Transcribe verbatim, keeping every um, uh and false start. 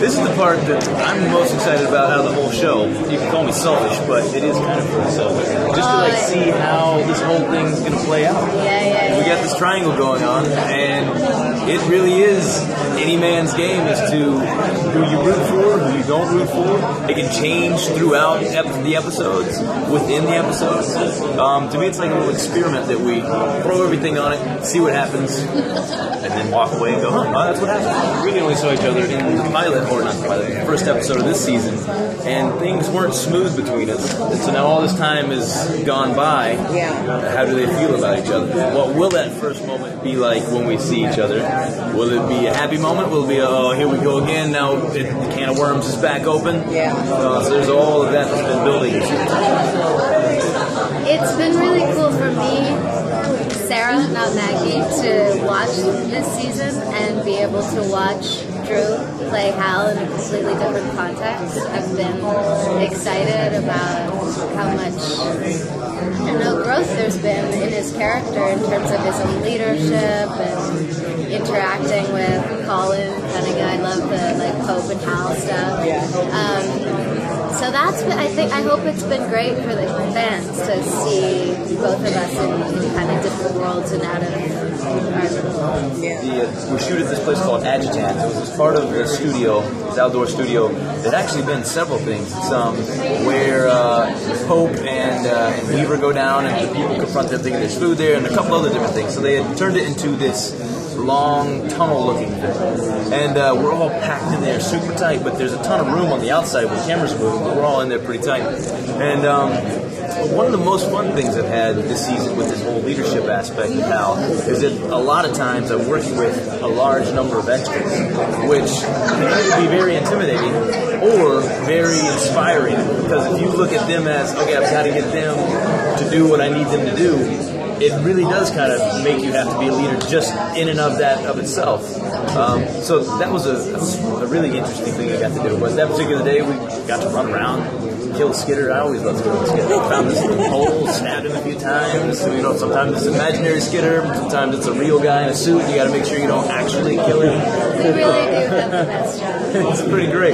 This is the part that I'm most excited about out of the whole show. You can call me selfish, but it is kind of really selfish. Just to like see how this whole thing's gonna play out. Yeah, yeah, yeah. We got this triangle going on, and it really is any man's game as to who you root for, who you don't root for. It can change throughout ep- the episodes, within the episodes. Um, to me, it's like a little experiment that we throw everything on it, see what happens, and then walk away and go, huh, oh, that's what happened. We only saw each other in the pilot, or not the pilot, the first episode of this season, and things weren't smooth between us. So now all this time has gone by. Yeah. How do they feel about each other? What will that first moment be like when we see each other? Will it be a happy moment? Will it be, oh, here we go again, now it, the can of worms is back open? Yeah. Uh, so there's all of that that's been building. It's been really cool for me, Sarah, not Maggie, to watch this season and be able to watch Drew play Hal in a completely different context. I've been excited about how much... and the growth there's been in his character in terms of his own leadership and interacting with Colin, Fenaga. I love the like Hope and Hal stuff. Yeah. Um, so that's been, I think I hope it's been great for the fans to see both of us in, in kind of different worlds and out of. Yeah. The, uh, we shoot at this place called Agitan. It was this part of the studio, this outdoor studio, that actually been several things. It's um, where uh, Hope and, uh, and Weaver go down and the people confront them thinking there's food there and a couple other different things. So they had turned it into this long tunnel looking thing. And uh, we're all packed in there super tight, but there's a ton of room on the outside where the cameras are moving, but we're all in there pretty tight. And um, one of the most fun things I've had this season with this whole leadership aspect of Hal is that a lot of times I'm working with a large number of extras, which can either be very intimidating or very inspiring, because if you look at them as, okay, I've got to get them to do what I need them to do, it really does kind of make you have to be a leader just in and of that of itself. Um, so that was, a, that was a really interesting thing I got to do. Was that particular day we got to run around, kill Skitter. I always love killing Skitter. Found this little hole, snapped him a few times. So, you know, sometimes it's an imaginary Skitter, sometimes it's a real guy in a suit. You got to make sure you don't actually kill him. You really do have the best job. It's pretty great.